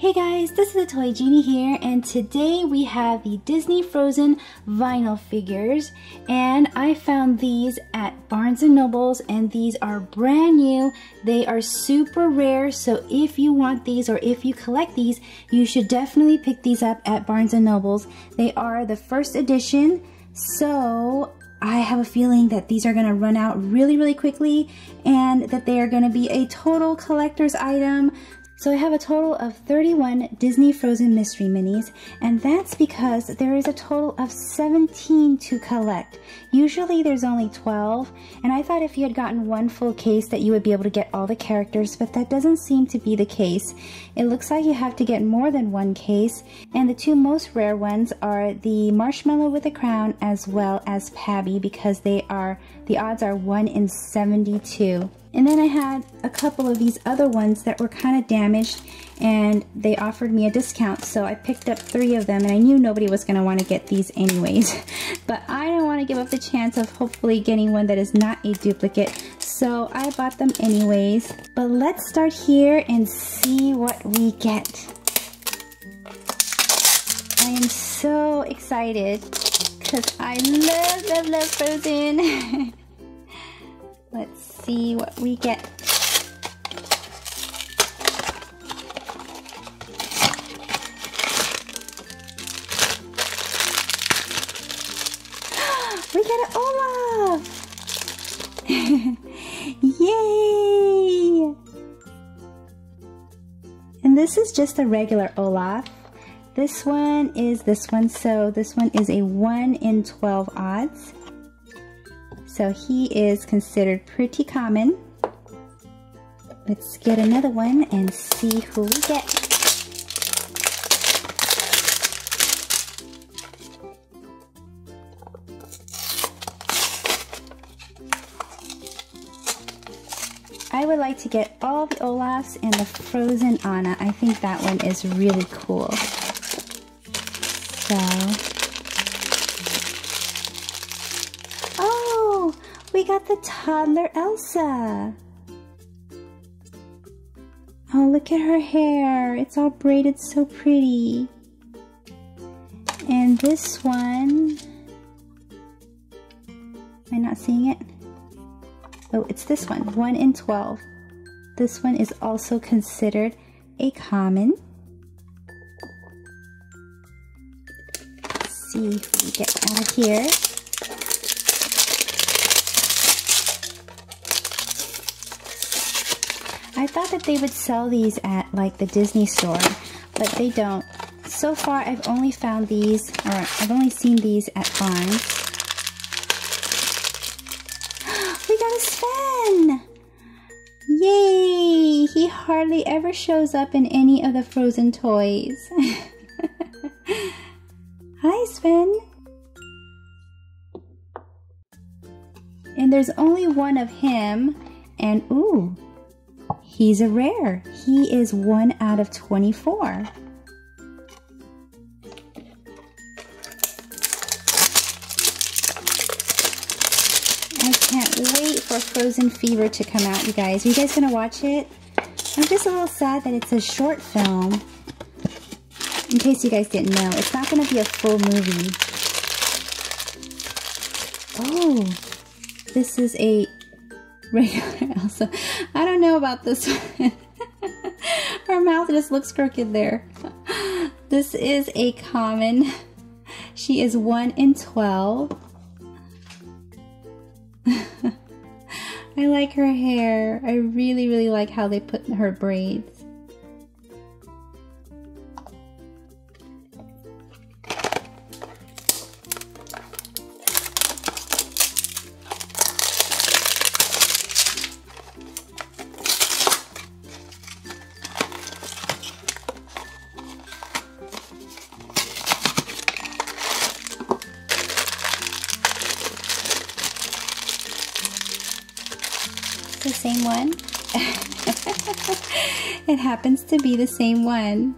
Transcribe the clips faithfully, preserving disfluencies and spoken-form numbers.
Hey guys, this is the Toy Genie here, and today we have the Disney Frozen vinyl figures, and I found these at Barnes and Nobles, and these are brand new. They are super rare, so if you want these or if you collect these, you should definitely pick these up at Barnes and Nobles. They are the first edition, so I have a feeling that these are gonna run out really, really quickly and that they are gonna be a total collector's item. So I have a total of thirty-one Disney Frozen Mystery Minis, and that's because there is a total of seventeen to collect. Usually there's only twelve, and I thought if you had gotten one full case that you would be able to get all the characters, but that doesn't seem to be the case. It looks like you have to get more than one case, and the two most rare ones are the Marshmallow with a Crown as well as Pabbie, because they are, the odds are one in seventy-two. And then I had a couple of these other ones that were kind of damaged, and they offered me a discount, so I picked up three of them, and I knew nobody was going to want to get these anyways. But I don't want to give up the chance of hopefully getting one that is not a duplicate, so I bought them anyways. But let's start here and see what we get. I am so excited because I love, love, love Frozen. Let's see what we get. We got an Olaf! Yay! And this is just a regular Olaf. This one is this one, so this one is a one in twelve odds. So he is considered pretty common. Let's get another one and see who we get. I would like to get all the Olafs and the Frozen Anna. I think that one is really cool. So. We got the toddler Elsa. Oh, look at her hair. It's all braided so pretty. And this one, am I not seeing it? Oh, it's this one, one in twelve. This one is also considered a common. Let's see if we get out of here. I thought that they would sell these at like the Disney store, but they don't. So far I've only found these, or I've only seen these at Barnes. We got a Sven! Yay! He hardly ever shows up in any of the Frozen toys. Hi Sven! And there's only one of him, and ooh! He's a rare. He is one out of twenty-four. I can't wait for Frozen Fever to come out, you guys. Are you guys gonna watch it? I'm just a little sad that it's a short film. In case you guys didn't know, it's not gonna be a full movie. Oh, this is a regular Elsa. I don't know about this one. Her mouth just looks crooked there. This is a common. She is one in twelve. I like her hair. I really, really like how they put her braids. The same one. It happens to be the same one.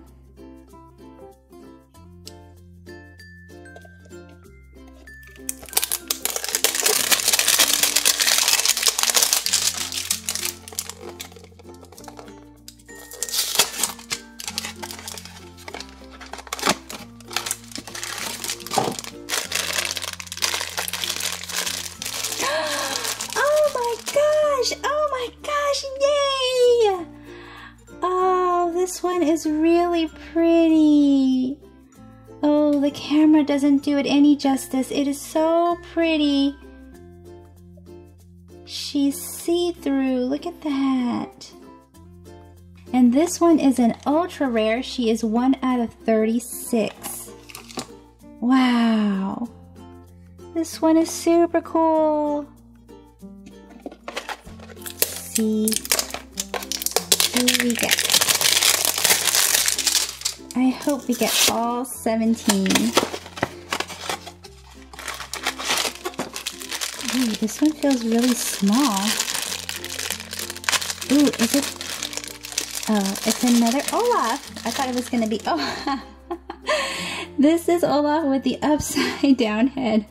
this one is really pretty. Oh, the camera doesn't do it any justice. It is so pretty. She's see-through. Look at that. And this one is an ultra rare. She is one out of thirty-six. Wow. This one is super cool. Let's see. Here we go. I hope we get all seventeen. Ooh, this one feels really small. Ooh, is it? Oh, it's another Olaf. I thought it was going to be... Oh, this is Olaf with the upside down head.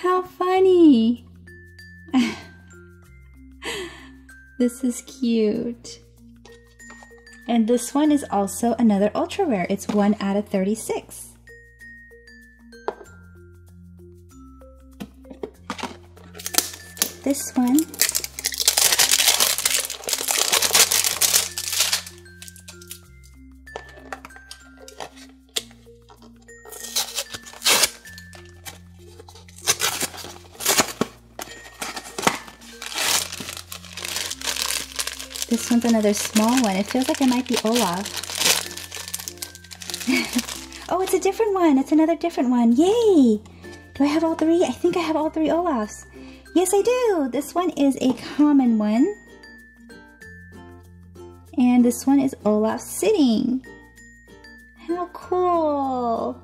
How funny. This is cute. And this one is also another ultra rare. It's one out of thirty-six. This one. This one's another small one. It feels like it might be Olaf. Oh, it's a different one. It's another different one. Yay! Do I have all three? I think I have all three Olafs. Yes, I do! This one is a common one. And this one is Olaf sitting. How cool!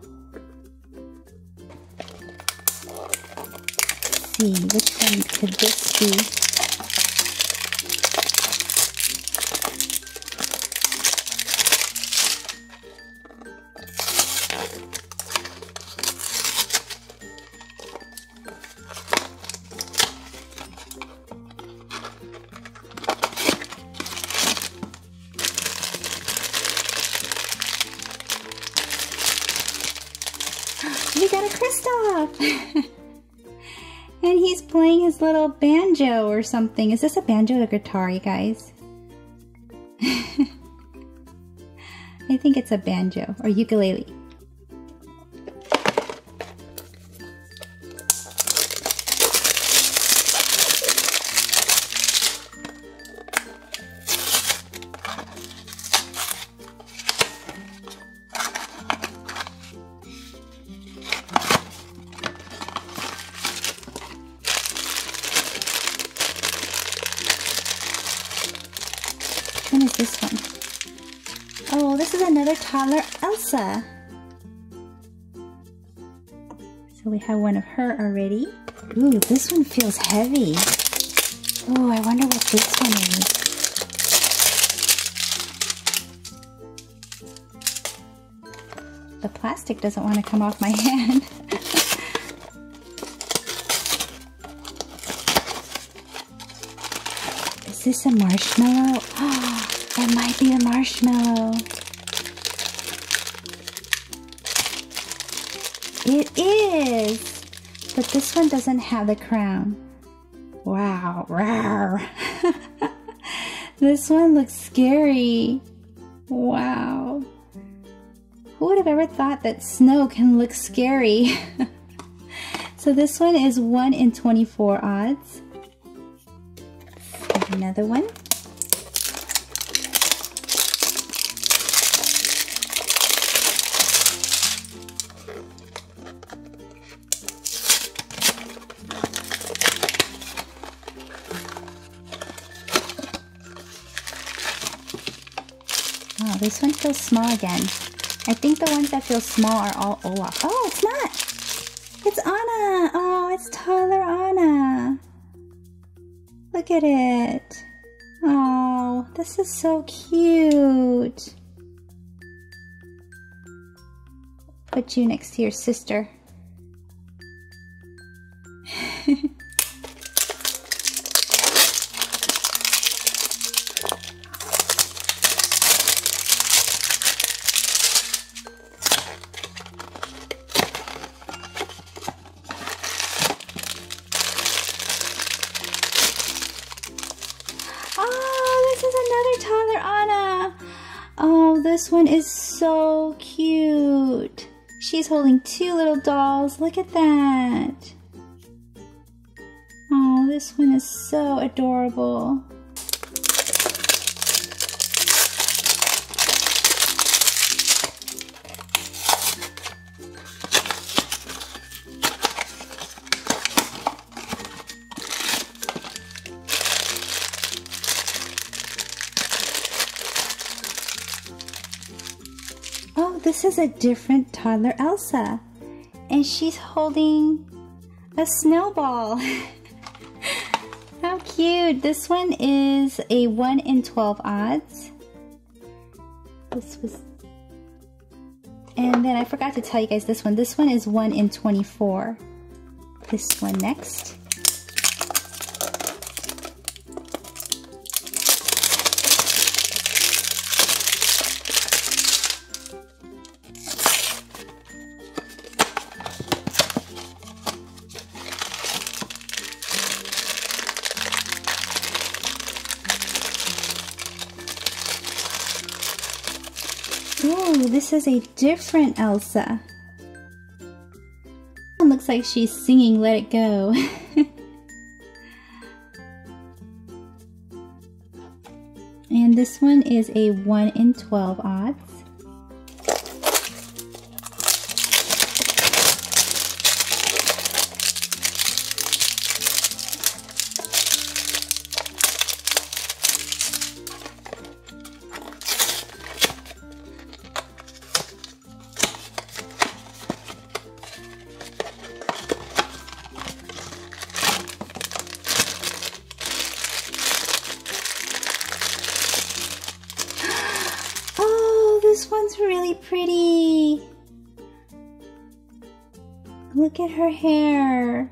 Let's see, which one could this be? We got a Kristoff! And he's playing his little banjo or something. Is this a banjo or a guitar, you guys? I think it's a banjo or ukulele. What is this one? Oh, this is another toddler Elsa. So we have one of her already. Ooh, this one feels heavy. Ooh, I wonder what this one is. The plastic doesn't want to come off my hand. Is this a marshmallow? Oh. That might be a marshmallow. It is! But this one doesn't have the crown. Wow. Rawr. This one looks scary. Wow. Who would have ever thought that snow can look scary? So this one is one in twenty-four odds. Let's get another one. This one feels small again. I think the ones that feel small are all Olaf. Oh, it's not! It's Anna! Oh, it's toddler Anna! Look at it! Oh, this is so cute! Put you next to your sister. Oh, this one is so cute. She's holding two little dolls. Look at that. Oh, this one is so adorable. This is a different toddler Elsa, and she's holding a snowball. How cute. This one is a one in twelve odds. This was, and then I forgot to tell you guys this one. This one is one in twenty-four. This one next. This is a different Elsa. It looks like she's singing Let It Go. And this one is a one in twelve odds. This one's really pretty. Look at her hair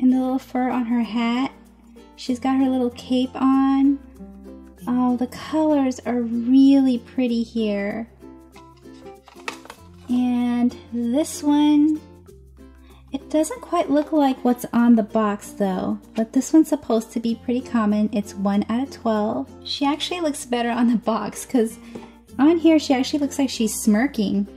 and the little fur on her hat. She's got her little cape on. Oh, the colors are really pretty here. And this one, it doesn't quite look like what's on the box though, but this one's supposed to be pretty common. It's one out of twelve. She actually looks better on the box because on here, she actually looks like she's smirking.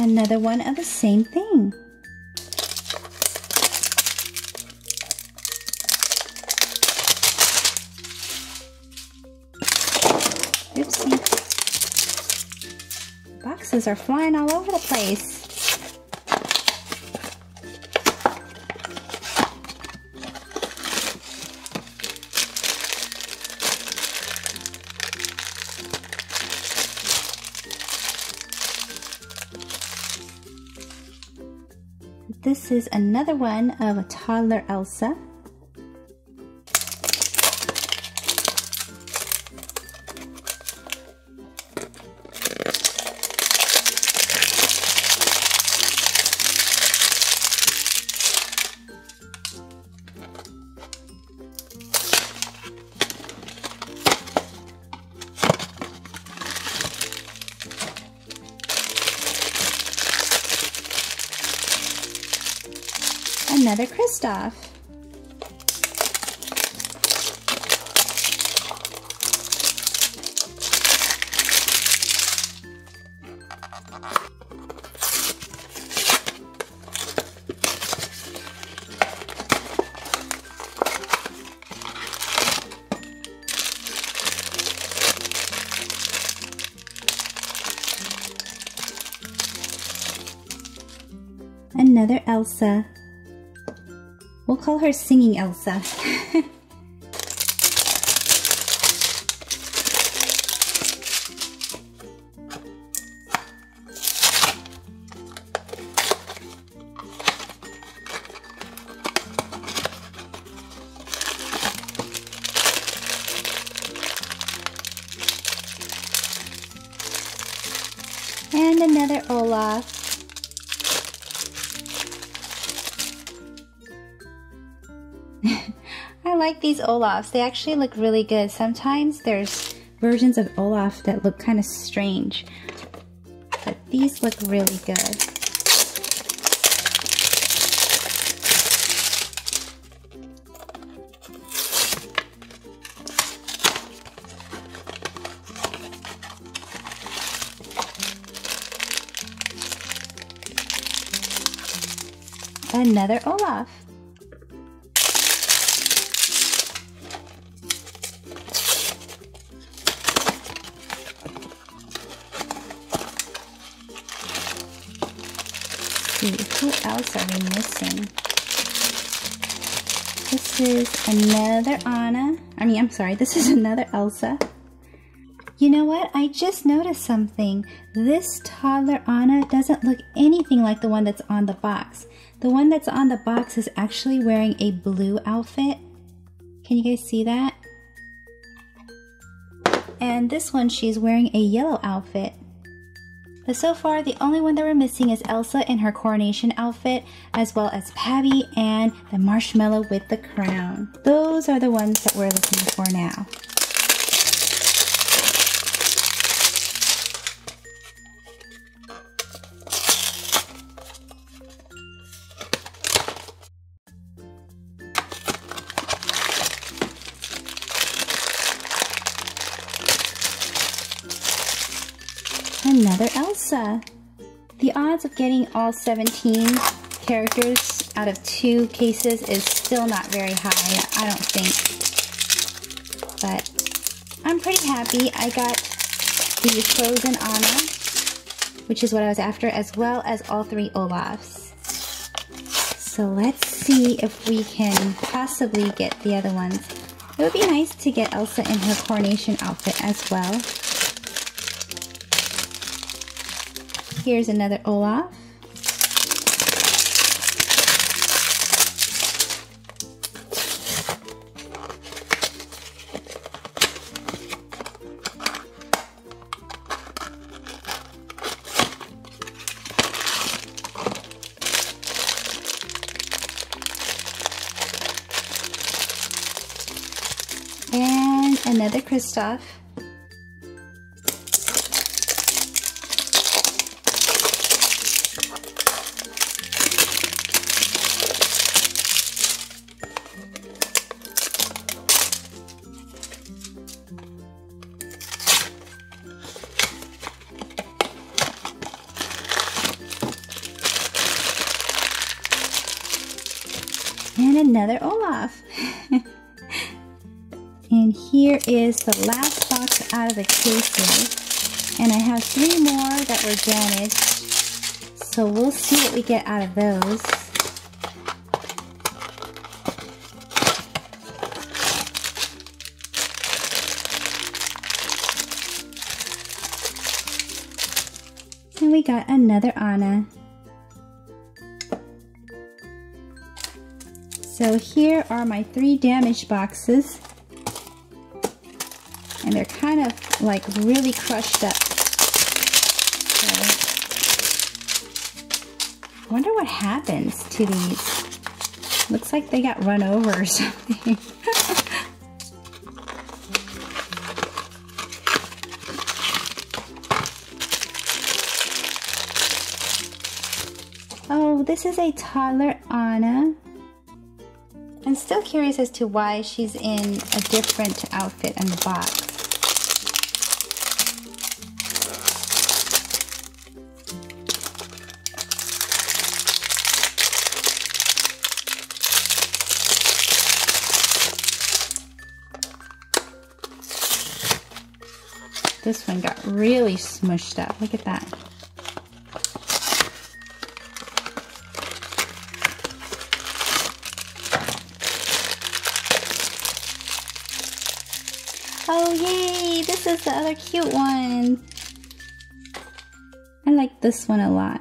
Another one of the same thing. Oopsie. Boxes are flying all over the place. This is another one of a toddler Elsa. Another Kristoff. Another Elsa. We'll call her Singing Elsa. and another Olaf. I like these Olafs. They actually look really good. Sometimes there's versions of Olaf that look kind of strange, but these look really good. Another Olaf. Who else are we missing? This is another Anna. I mean, I'm sorry, this is another Elsa. You know what? I just noticed something. This toddler Anna doesn't look anything like the one that's on the box. The one that's on the box is actually wearing a blue outfit. Can you guys see that? And this one, she's wearing a yellow outfit. But so far, the only one that we're missing is Elsa in her coronation outfit, as well as Pabbie and the marshmallow with the crown. Those are the ones that we're looking for now. Another Elsa. The odds of getting all seventeen characters out of two cases is still not very high, I don't think. But I'm pretty happy I got the Frozen Anna, which is what I was after, as well as all three Olafs. So let's see if we can possibly get the other ones. It would be nice to get Elsa in her coronation outfit as well. Here's another Olaf. And another Kristoff. And another Olaf. And here is the last box out of the cases. And I have three more that were damaged. So we'll see what we get out of those. And we got another Anna. So here are my three damaged boxes, and they're kind of like really crushed up. So, I wonder what happens to these. Looks like they got run over or something. Oh, this is a toddler Anna. I'm still curious as to why she's in a different outfit in the box. This one got really smushed up. Look at that. Oh yay, this is the other cute one. I like this one a lot.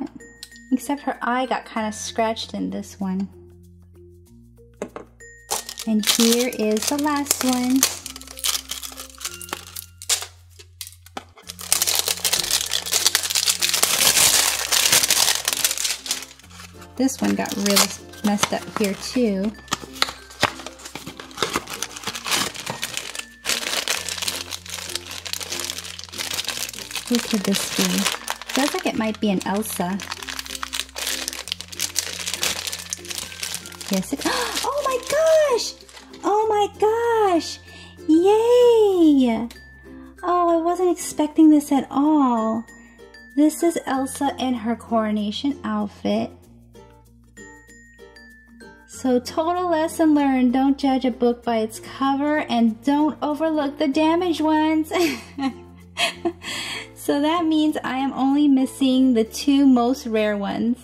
Except her eye got kind of scratched in this one. And here is the last one. This one got really messed up here too. Who could this be? Feels like it might be an Elsa. Yes, it. Oh my gosh! Oh my gosh! Yay! Oh, I wasn't expecting this at all. This is Elsa in her coronation outfit. So total lesson learned, don't judge a book by its cover and don't overlook the damaged ones. So that means I am only missing the two most rare ones.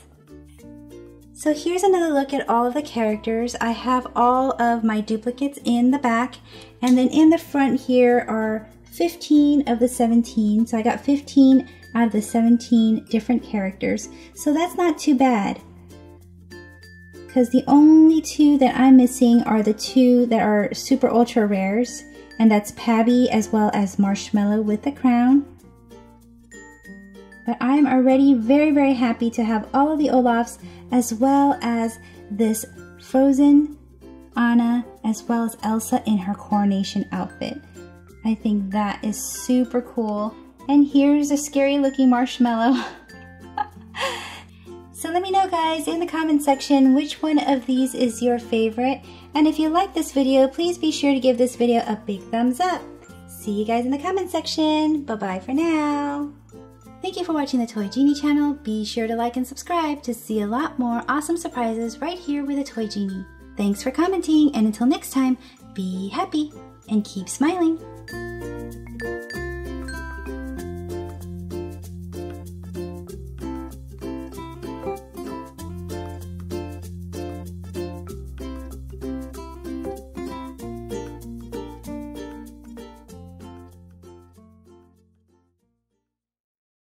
So here's another look at all of the characters. I have all of my duplicates in the back, and then in the front here are fifteen of the seventeen. So I got fifteen out of the seventeen different characters. So that's not too bad, because the only two that I'm missing are the two that are super ultra rares, and that's Pabbie as well as Marshmallow with a Crown. But I'm already very, very happy to have all of the Olafs, as well as this Frozen, Anna, as well as Elsa in her coronation outfit. I think that is super cool. And here's a scary looking marshmallow. So let me know guys in the comment section which one of these is your favorite. And if you like this video, please be sure to give this video a big thumbs up. See you guys in the comment section. Bye bye for now. Thank you for watching the Toy Genie channel. Be sure to like and subscribe to see a lot more awesome surprises right here with the Toy Genie. Thanks for commenting, and until next time, be happy and keep smiling.